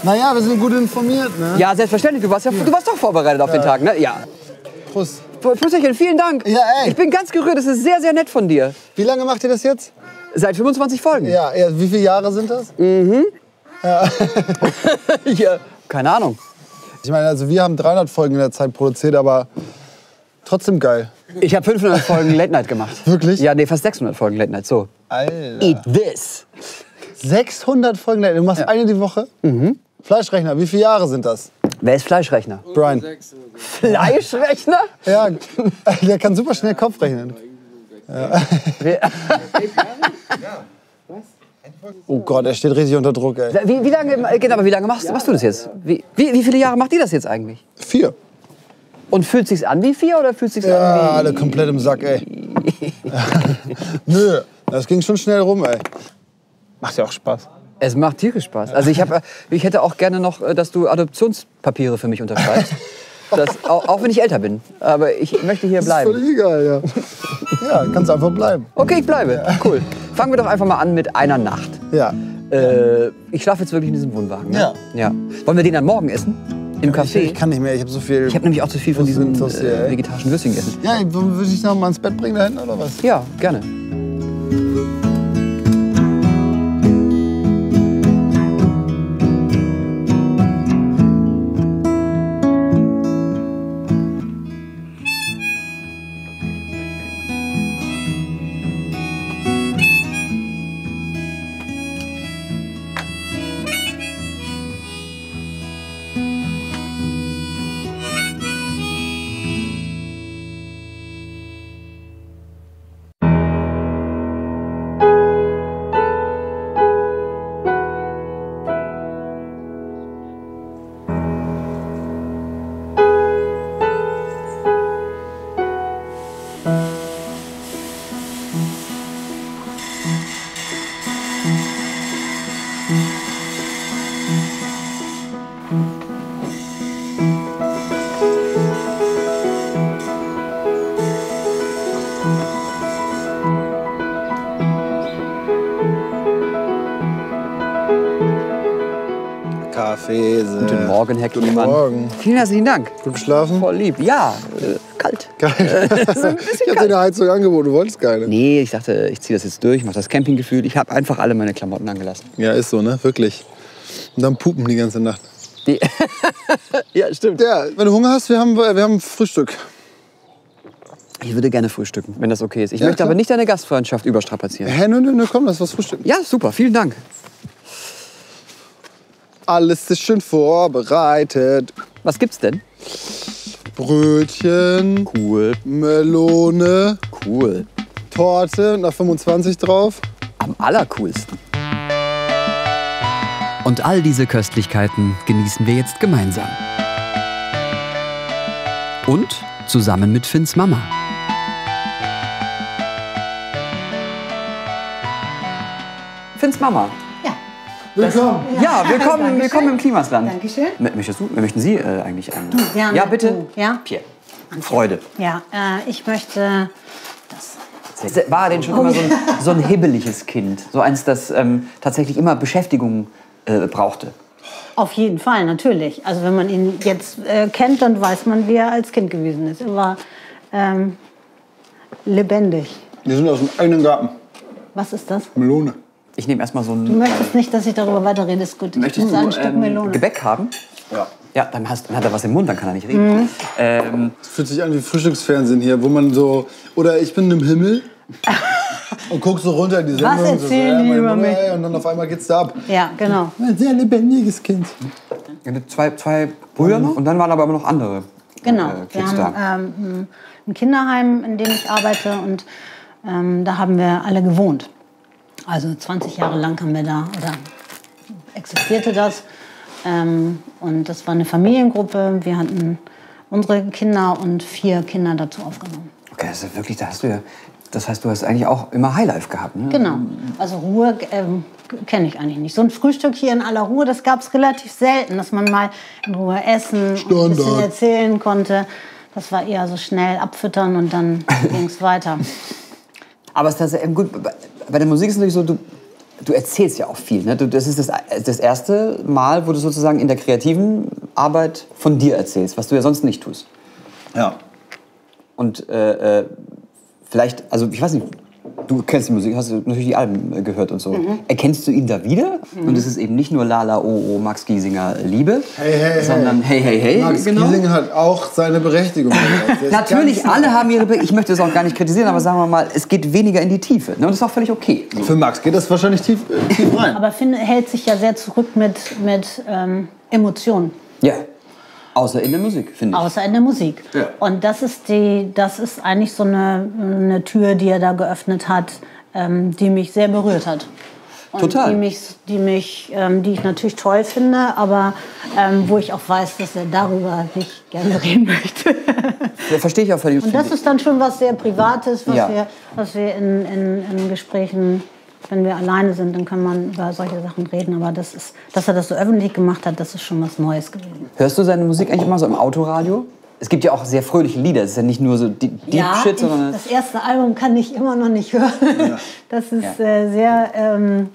Naja, wir sind gut informiert, ne? Ja, selbstverständlich. Du warst, ja, du warst doch vorbereitet auf ja. den Tag, ne? Ja. Prost. Prösterchen, vielen Dank. Ja, ey. Ich bin ganz gerührt. Das ist sehr, sehr nett von dir. Wie lange macht ihr das jetzt? Seit fünfundzwanzig Folgen. Ja, ja. Wie viele Jahre sind das? Mhm. Ja. Ja. Keine Ahnung. Ich meine, also wir haben dreihundert Folgen in der Zeit produziert, aber trotzdem geil. Ich habe fünfhundert Folgen Late Night gemacht. Wirklich? Ja, nee, fast sechshundert Folgen Late Night. So. Alter. Eat this. sechshundert Folgen, du machst ja. eine die Woche? Mhm. Fleischrechner, wie viele Jahre sind das? Wer ist Fleischrechner? Brian. Fleischrechner? Ja, der kann super schnell Kopf rechnen. Ja. Oh Gott, er steht richtig unter Druck, ey. Wie, wie lange, aber wie lange machst, machst du das jetzt? Wie, wie viele Jahre macht ihr das jetzt eigentlich? Vier. Und fühlt sich's an wie vier oder fühlt sich's ja, an wie... Ja, alle komplett im Sack, ey. Nö, das ging schon schnell rum, ey. Macht ja auch Spaß. Es macht tierisch Spaß. Also ich, hab, ich hätte auch gerne noch, dass du Adoptionspapiere für mich unterschreibst. Das, auch, auch wenn ich älter bin. Aber ich möchte hier bleiben. Das ist völlig egal, ja. Ja, kannst einfach bleiben. Okay, ich bleibe. Ja. Cool. Fangen wir doch einfach mal an mit einer Nacht. Ja. Äh, ich schlafe jetzt wirklich in diesem Wohnwagen. Ne? Ja. Ja. Wollen wir den dann morgen essen? Im Café? Ich, ich kann nicht mehr, ich habe so viel... Ich habe nämlich auch zu viel von diesen äh, vegetarischen Würstchen gegessen. Ja, würde ich noch mal ins Bett bringen da hinten, oder was? Ja, gerne. Guten Morgen, Herr Kliemann. Guten Morgen. Vielen herzlichen Dank. Gut geschlafen? Voll lieb. Ja, äh, kalt. Kalt. So ein ich hatte eine Heizung angeboten, du wolltest keine. Nee, ich dachte, ich ziehe das jetzt durch, mache das Campinggefühl. Ich habe einfach alle meine Klamotten angelassen. Ja, ist so, ne? Wirklich. Und dann pupen die ganze Nacht. Die ja, stimmt. Ja, wenn du Hunger hast, wir haben, wir haben Frühstück. Ich würde gerne frühstücken, wenn das okay ist. Ich ja, möchte klar. aber nicht deine Gastfreundschaft überstrapazieren. Hä, nö, nö, nö, komm, lass was frühstücken. Ja, super, vielen Dank. Alles ist schön vorbereitet. Was gibt's denn? Brötchen. Cool. Melone. Cool. Torte nach fünfundzwanzig drauf. Am allercoolsten. Und all diese Köstlichkeiten genießen wir jetzt gemeinsam. Und zusammen mit Finns Mama. Finns Mama. Willkommen. Ja, willkommen, willkommen im Kliemannsland. Dankeschön. Möchtest du, möchten Sie äh, eigentlich ein? Gerne. Ja, bitte. Du, ja? Pierre. Antje. Freude. Ja, äh, ich möchte das. War denn schon oh. immer so ein, so ein hibbeliges Kind? So eins, das ähm, tatsächlich immer Beschäftigung äh, brauchte? Auf jeden Fall, natürlich. Also wenn man ihn jetzt äh, kennt, dann weiß man, wie er als Kind gewesen ist. Er war ähm, lebendig. Wir sind aus dem eigenen Garten. Was ist das? Melone. Ich nehme erstmal so ein. Du möchtest nicht, dass ich darüber weiterrede, ist gut. Möchtest du ein Stück Melone? Gebäck haben? Ja. Ja, dann, hast, dann hat er was im Mund, dann kann er nicht reden. Mhm. Ähm. Das fühlt sich an wie Frühstücksfernsehen hier, wo man so. Oder ich bin im Himmel und guck so runter in die Sendung. Was erzählen so, die ja, über mich? Und dann auf einmal geht's da ab. Ja, genau. Ein sehr lebendiges Kind. Zwei, zwei Brüder noch und dann waren aber immer noch andere. Genau. Äh, Kids wir haben da. Ähm, ein Kinderheim, in dem ich arbeite und ähm, da haben wir alle gewohnt. Also zwanzig Jahre lang haben wir da, oder existierte das. Ähm, und das war eine Familiengruppe. Wir hatten unsere Kinder und vier Kinder dazu aufgenommen. Okay, also wirklich, da hast du ja, das heißt, du hast eigentlich auch immer Highlife gehabt, ne? Genau. Also Ruhe ähm, kenne ich eigentlich nicht. So ein Frühstück hier in aller Ruhe, das gab es relativ selten, dass man mal in Ruhe essen Standard. Und ein bisschen erzählen konnte. Das war eher so schnell abfüttern und dann ging es weiter. Aber es ist gut. Bei der Musik ist es natürlich so, du, du erzählst ja auch viel. Ne? Du, das ist das, das erste Mal, wo du sozusagen in der kreativen Arbeit von dir erzählst, was du ja sonst nicht tust. Ja. Und äh, vielleicht, also ich weiß nicht, du kennst die Musik, hast du natürlich die Alben gehört und so. Mhm. Erkennst du ihn da wieder? Mhm. Und es ist eben nicht nur Lala, oh, oh, Max Giesinger, Liebe, hey, hey, sondern hey, hey, hey. Max genau. Giesinger hat auch seine Berechtigung. Natürlich, alle haben ihre Berechtigung. Ich möchte das auch gar nicht kritisieren, aber sagen wir mal, es geht weniger in die Tiefe. Und das ist auch völlig okay. Für Max geht das wahrscheinlich tief, äh, tief rein. Aber Finn hält sich ja sehr zurück mit, mit ähm, Emotionen. Ja. Außer in der Musik, finde ich. Außer in der Musik. Ja. Und das ist, die, das ist eigentlich so eine, eine Tür, die er da geöffnet hat, ähm, die mich sehr berührt hat. Und total. Die, mich, die, mich, ähm, die ich natürlich toll finde, aber ähm, wo ich auch weiß, dass er darüber nicht gerne reden möchte. Ja, verstehe ich auch völlig. Und das ist dann schon was sehr Privates, was ja. wir, was wir in, in, in Gesprächen... Wenn wir alleine sind, dann kann man über solche Sachen reden. Aber das ist, dass er das so öffentlich gemacht hat, das ist schon was Neues gewesen. Hörst du seine Musik eigentlich immer so im Autoradio? Es gibt ja auch sehr fröhliche Lieder. Es ist ja nicht nur so Deep ja, Shit, sondern... Ich, das erste Album kann ich immer noch nicht hören. Ja. Das ist ja. äh, sehr ähm,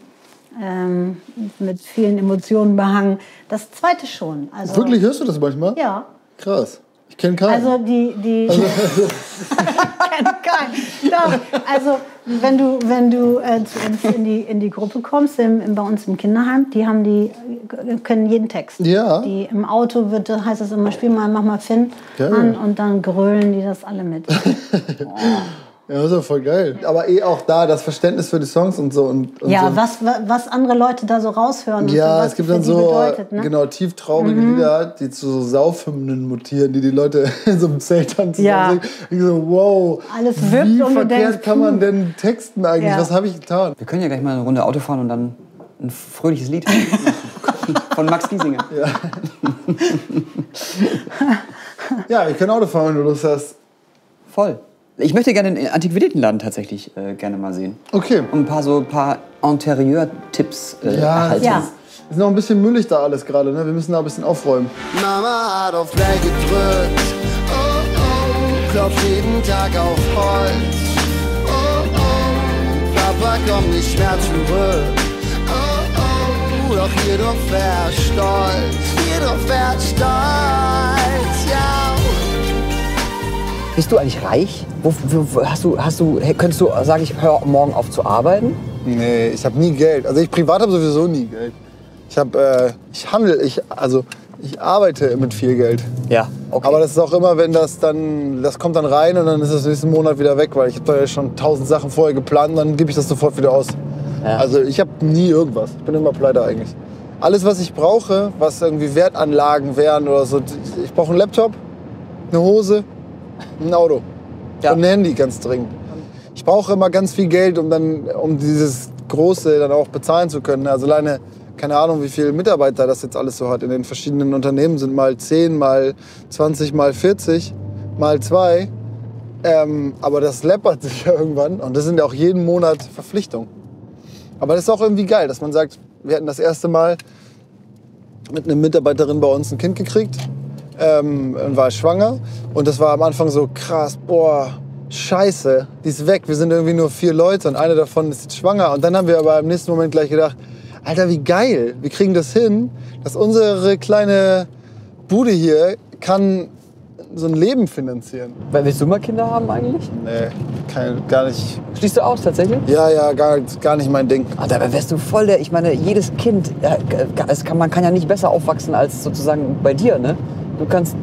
ähm, mit vielen Emotionen behangen. Das zweite schon. Also, wirklich hörst du das manchmal? Ja. Krass. Ich kenne keinen. Also die... die also. Ich kenne keinen. Doch. Also wenn du, wenn du äh, zu uns in die, in die Gruppe kommst, im, im, bei uns im Kinderheim, die, haben die können jeden Text. Ja. Die, im Auto wird, heißt es immer, spiel mal, mach mal Finn geil. an und dann grölen die das alle mit. Oh. Ja, das ist ja voll geil. Aber eh auch da das Verständnis für die Songs und so. Und, und ja, so. Was, was andere Leute da so raushören. Ja, und so, es gibt dann so bedeutet, ne? Genau, tieftraurige mhm. Lieder, die zu so Saufhymnen mutieren, die die Leute in so einem Zelt tanzen. Ja. Und ich so, wow, alles wirkt wie und verkehrt denkst, kann man denn texten eigentlich? Ja. Was habe ich getan? Wir können ja gleich mal eine Runde Auto fahren und dann ein fröhliches Lied von Max Giesinger. Ja. Ja, wir können Auto fahren, wenn du Lust hast. Voll. Ich möchte gerne den Antiquitätenladen tatsächlich äh, gerne mal sehen. Okay. Und ein paar so ein paar Interieur-Tipps äh, ja, erhalten. Ja. Ist noch ein bisschen müllig da alles gerade, ne? Wir müssen da ein bisschen aufräumen. Mama hat auf Play gedrückt. Oh oh. Klopft jeden Tag auf Holz. Oh oh. Papa kommt nicht mehr zurück. Oh oh. Doch jedoch wär stolz. Jedoch wär stolz. Ja. Bist du eigentlich reich? Wo, wo, hast du, hast du, könntest du, sag ich, hör morgen auf zu arbeiten? Nee, ich habe nie Geld. Also ich privat habe sowieso nie Geld. Ich habe, äh, ich handel, ich, also ich arbeite mit viel Geld. Ja, okay. Aber das ist auch immer, wenn das dann, das kommt dann rein und dann ist das nächsten Monat wieder weg, weil ich habe da ja schon tausend Sachen vorher geplant, dann gebe ich das sofort wieder aus. Ja. Also ich habe nie irgendwas. Ich bin immer pleite eigentlich. Alles, was ich brauche, was irgendwie Wertanlagen wären oder so, ich brauche einen Laptop, eine Hose, ein Auto ja. und ein Handy, ganz dringend. Ich brauche immer ganz viel Geld, um, dann, um dieses Große dann auch bezahlen zu können. Also alleine, keine Ahnung, wie viele Mitarbeiter das jetzt alles so hat. In den verschiedenen Unternehmen sind mal zehn, mal zwanzig, mal vierzig, mal zwei. Ähm, aber das läppert sich ja irgendwann. Und das sind ja auch jeden Monat Verpflichtungen. Aber das ist auch irgendwie geil, dass man sagt, wir hatten das erste Mal mit einer Mitarbeiterin bei uns ein Kind gekriegt. Ähm, und war schwanger und das war am Anfang so krass, boah, scheiße, die ist weg, wir sind irgendwie nur vier Leute und eine davon ist jetzt schwanger und dann haben wir aber im nächsten Moment gleich gedacht, Alter, wie geil, wir kriegen das hin, dass unsere kleine Bude hier kann so ein Leben finanzieren. Weil willst du mal Kinder haben eigentlich? Nee, kein, gar nicht. Schließt du aus tatsächlich? Ja, ja, gar, gar nicht mein Ding. Ach, dabei wärst du voll der, ich meine, jedes Kind, es kann, man kann ja nicht besser aufwachsen als sozusagen bei dir, ne? Du kannst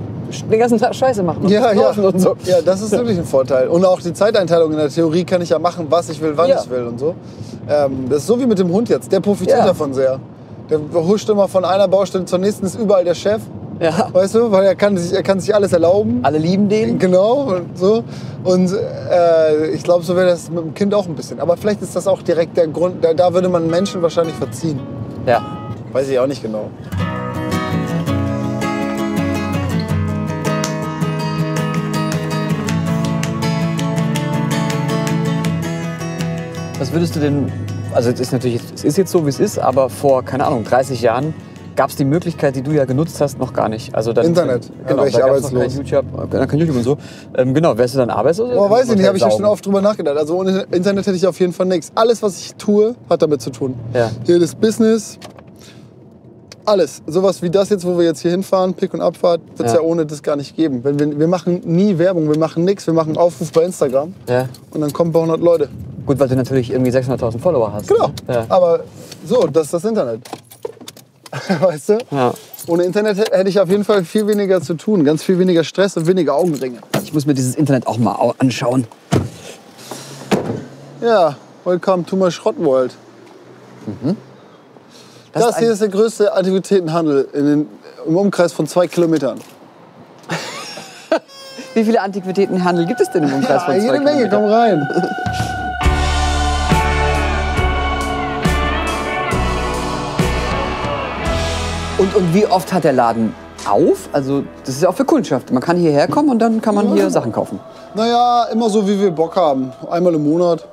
den ganzen Tag Scheiße machen und ja, ja. und so. Ja, das ist wirklich ein Vorteil. Und auch die Zeiteinteilung in der Theorie kann ich ja machen, was ich will, wann ja. ich will und so. Ähm, das ist so wie mit dem Hund jetzt. Der profitiert ja. davon sehr. Der huscht immer von einer Baustelle zur nächsten, ist überall der Chef. Ja. Weißt du, weil er kann sich, er kann sich alles erlauben. Alle lieben den. Genau. Und, so. und äh, ich glaube, so wäre das mit dem Kind auch ein bisschen. Aber vielleicht ist das auch direkt der Grund, da, da würde man Menschen wahrscheinlich verziehen. Ja. Weiß ich auch nicht genau. Was würdest du denn, also es ist natürlich, es ist jetzt so, wie es ist, aber vor, keine Ahnung, dreißig Jahren gab es die Möglichkeit, die du ja genutzt hast, noch gar nicht. Also dann, Internet, genau, ja, da gab es noch kein YouTube, kein YouTube und so. Ähm, genau, wärst du dann arbeitslos? Oh, weiß ich nicht, habe ich ja schon oft drüber nachgedacht. Also ohne Internet hätte ich auf jeden Fall nichts. Alles, was ich tue, hat damit zu tun. Ja. Hier das Business, alles. Sowas wie das jetzt, wo wir jetzt hier hinfahren, Pick und Abfahrt, wird es ja. ja ohne das gar nicht geben. Wenn wir, wir machen nie Werbung, wir machen nichts, wir machen Aufruf bei Instagram ja. und dann kommen ein paar hundert Leute. Gut, weil du natürlich irgendwie sechshunderttausend Follower hast. Genau, ja. aber so, das ist das Internet. Weißt du? Ja. Ohne Internet hätte ich auf jeden Fall viel weniger zu tun. Ganz viel weniger Stress und weniger Augenringe. Ich muss mir dieses Internet auch mal anschauen. Ja, welcome to my Schrottworld. Mhm. Das, das hier ist der größte Antiquitätenhandel in den, im Umkreis von zwei Kilometern. Wie viele Antiquitätenhandel gibt es denn im Umkreis ja, von zwei Kilometern? Jede Menge, komm rein. Und, und wie oft hat der Laden auf? Also das ist ja auch für Kundschaft. Man kann hierher kommen und dann kann man ja. hier Sachen kaufen. Naja, immer so, wie wir Bock haben. Einmal im Monat.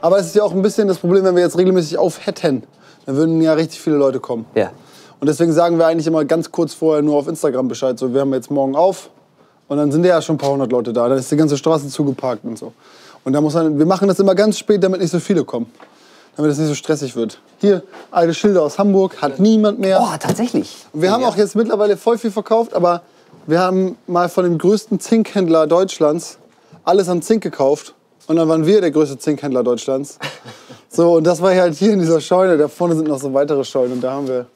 Aber es ist ja auch ein bisschen das Problem, wenn wir jetzt regelmäßig auf hätten, dann würden ja richtig viele Leute kommen. Ja. Und deswegen sagen wir eigentlich immer ganz kurz vorher nur auf Instagram Bescheid. So, wir haben jetzt morgen auf. Und dann sind ja schon ein paar hundert Leute da. Dann ist die ganze Straße zugeparkt und so. Und da muss man, wir machen das immer ganz spät, damit nicht so viele kommen. Damit es nicht so stressig wird. Hier, alte Schilder aus Hamburg, hat niemand mehr. Oh, tatsächlich. Und wir haben auch jetzt mittlerweile voll viel verkauft, aber wir haben mal von dem größten Zinkhändler Deutschlands alles an Zink gekauft. Und dann waren wir der größte Zinkhändler Deutschlands. So, und das war halt hier in dieser Scheune. Da vorne sind noch so weitere Scheunen und da haben wir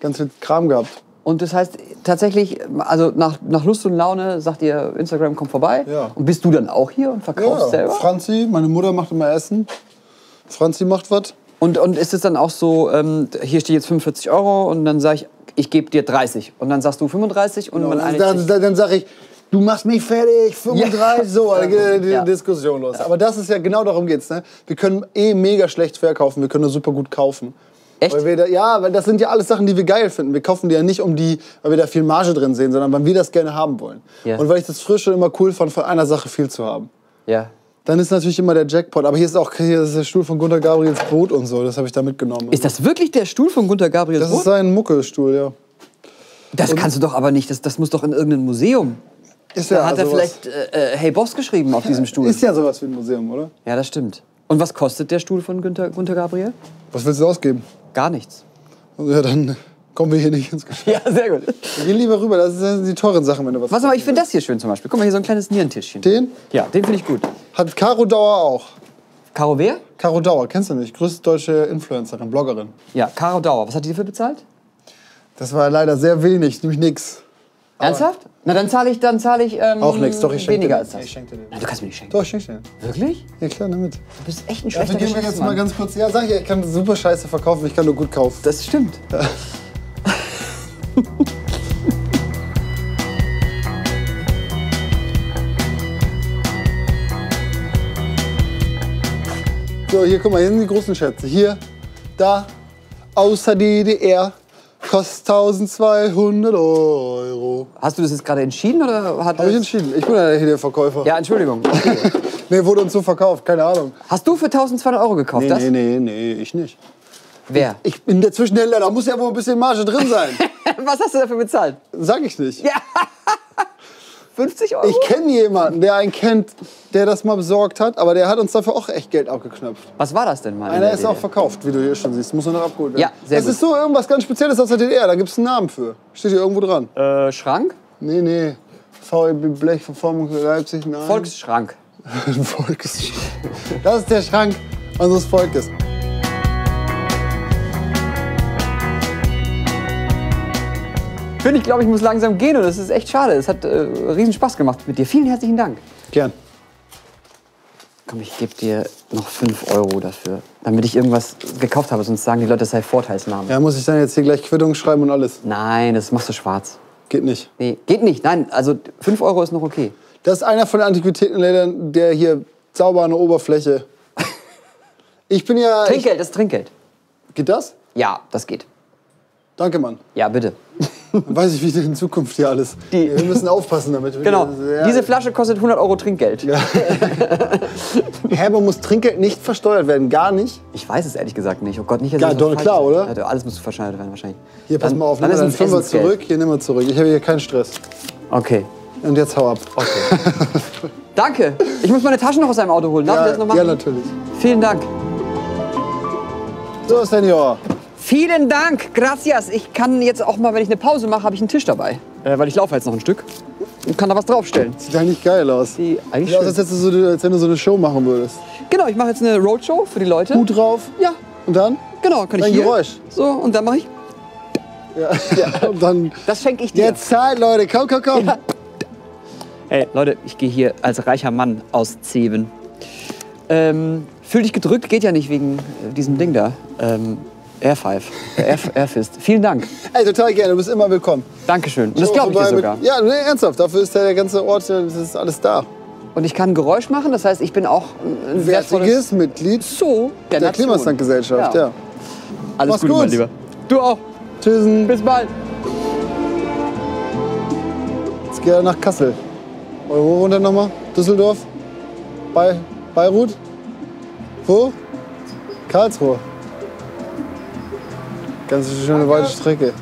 ganz viel Kram gehabt. Und das heißt tatsächlich, also nach, nach Lust und Laune sagt ihr, Instagram kommt vorbei. Ja. Und bist du dann auch hier und verkaufst ja, selber? Franzi, meine Mutter macht immer Essen. Franzi macht was. Und, und ist es dann auch so, ähm, hier steht jetzt fünfundvierzig Euro und dann sage ich, ich gebe dir dreißig. Und dann sagst du fünfunddreißig und genau, man dann, dann, dann sage ich, du machst mich fertig, fünfunddreißig, ja. So, dann geht die ja. Diskussion los. Ja. Aber das ist ja genau darum geht's, ne? Wir können eh mega schlecht verkaufen, wir können nur super gut kaufen. Echt? Weil wir da, ja, weil das sind ja alles Sachen, die wir geil finden. Wir kaufen die ja nicht, um die, weil wir da viel Marge drin sehen, sondern weil wir das gerne haben wollen. Ja. Und weil ich das Frische immer cool fand, von einer Sache viel zu haben. Ja. Dann ist natürlich immer der Jackpot. Aber hier ist auch hier ist der Stuhl von Gunter Gabriels Boot und so. Das habe ich da mitgenommen. Ist das wirklich der Stuhl von Gunter Gabriels Boot? Das ist sein Muckelstuhl, ja. Das und kannst du doch aber nicht. Das, das muss doch in irgendein Museum. Ist da ja hat also er vielleicht äh, Hey Boss geschrieben auf diesem Stuhl. Ist ja sowas wie ein Museum, oder? Ja, das stimmt. Und was kostet der Stuhl von Gunter, Gunter Gabriel? Was willst du ausgeben? Gar nichts. Ja, dann kommen wir hier nicht ins Gespräch. Ja, sehr gut. Geh lieber rüber, das sind die teuren Sachen, wenn du was. Was aber ich finde das hier schön zum Beispiel. Guck mal, hier so ein kleines Nierentischchen. Den? Ja, den finde ich gut. Hat Caro Daur auch. Caro wer? Caro Daur, kennst du nicht? Größte deutsche Influencerin, Bloggerin. Ja, Caro Daur. Was hat die dafür bezahlt? Das war leider sehr wenig, nämlich nix. Aber ernsthaft? Na, dann zahle ich, dann zahle ich ähm, auch nichts. Doch, ich schenke weniger dir als das. Ich schenke dir den. Nein, du kannst mir nicht schenken. Doch, ich schenke dir. Wirklich? Ja, klar, nimm mit. Du bist echt ein schlechter Geschäftsmann. Also gehen wir jetzt mal ganz kurz. Ja, sag ich, ich kann super Scheiße verkaufen, ich kann nur gut kaufen. Das stimmt. Ja. So, hier, guck mal, hier sind die großen Schätze. Hier, da, außer D D R. Kostet eintausendzweihundert Euro. Hast du das jetzt gerade entschieden? Oder hat Hab ich entschieden. Ich bin ja hier der Verkäufer. Ja, Entschuldigung. Okay. Nee, wurde uns so verkauft, keine Ahnung. Hast du für eintausendzweihundert Euro gekauft? Nee, das? nee, nee, nee, ich nicht. Wer? Ich bin der Zwischenhändler, da muss ja wohl ein bisschen Marge drin sein. Was hast du dafür bezahlt? Sag ich nicht. Ja. fünfzig Euro? Ich kenne jemanden, der einen kennt, der das mal besorgt hat, aber der hat uns dafür auch echt Geld abgeknöpft. Was war das denn mal? Einer ist D D R? Auch verkauft, wie du hier schon siehst. Muss nur noch abgeholt werden. Ja, sehr das gut. Ist so irgendwas ganz Spezielles aus der D D R, da gibt es einen Namen für. Steht hier irgendwo dran. Äh, Schrank? Nee, nee. V E B-Blechverformung Leipzig, nein. Volksschrank. Volksschrank. Das ist der Schrank unseres Volkes. Ich glaube, ich muss langsam gehen und das ist echt schade. Es hat äh, riesen Spaß gemacht mit dir. Vielen herzlichen Dank. Gern. Komm, ich gebe dir noch fünf Euro dafür, damit ich irgendwas gekauft habe. Sonst sagen die Leute, das sei Vorteilsnahme. Ja, muss ich dann jetzt hier gleich Quittung schreiben und alles? Nein, das machst du schwarz. Geht nicht. Nee, geht nicht. Nein, also fünf Euro ist noch okay. Das ist einer von den Antiquitätenländern, der hier sauber an der Oberfläche. Ich bin ja... Trinkgeld, ich... das ist Trinkgeld. Geht das? Ja, das geht. Danke, Mann. Ja, bitte. Dann weiß ich, wie in Zukunft hier alles... Die. Wir müssen aufpassen damit. Wir genau. Ja. Diese Flasche kostet hundert Euro Trinkgeld. Ja. Herber muss Trinkgeld nicht versteuert werden, gar nicht? Ich weiß es ehrlich gesagt nicht. Oh Gott, nicht. Ja, doch, klar, oder? Ja, alles muss versteuert werden wahrscheinlich. Hier, pass dann, mal auf, nimm mal deinen Fünfer zurück. Hier, nimm mal zurück. Ich habe hier keinen Stress. Okay. Und jetzt hau ab. Okay. Danke. Ich muss meine Taschen noch aus deinem Auto holen. Darf ja, ich das noch machen? Ja, natürlich. Vielen Dank. So, Senior. Vielen Dank, gracias. Ich kann jetzt auch mal, wenn ich eine Pause mache, habe ich einen Tisch dabei. Äh, weil ich laufe jetzt noch ein Stück und kann da was draufstellen. Sieht eigentlich geil aus. Die, eigentlich ja, als, so, als wenn du so eine Show machen würdest. Genau, ich mache jetzt eine Roadshow für die Leute. Hut drauf? Ja. Und dann? Genau, kann ich hier. Ein Geräusch? So, und dann mache ich... Ja, ja. Und dann... Das schenke ich dir. Jetzt Zeit, Leute. Komm, komm, komm. Ja. Ey, Leute, ich gehe hier als reicher Mann aus Zeven. Ähm, fühl dich gedrückt, geht ja nicht wegen diesem Ding da. Ähm, Air fünf, Airfist. Vielen Dank. Ey, total gerne, du bist immer willkommen. Dankeschön. Und das glaube ich dir sogar. Ja, nee, ernsthaft, dafür ist der ganze Ort, das ist alles da. Und ich kann ein Geräusch machen, das heißt, ich bin auch ein wertiges Mitglied so der, der Kliemannsland-Gesellschaft. Ja. Ja. Alles Mach's Gute, gut. Mein Lieber. Du auch. Tschüssen. Bis bald. Jetzt geht er nach Kassel. Oder wo runter nochmal? Düsseldorf? Bei Beirut? Wo? Karlsruhe. Ganz schöne weite Strecke.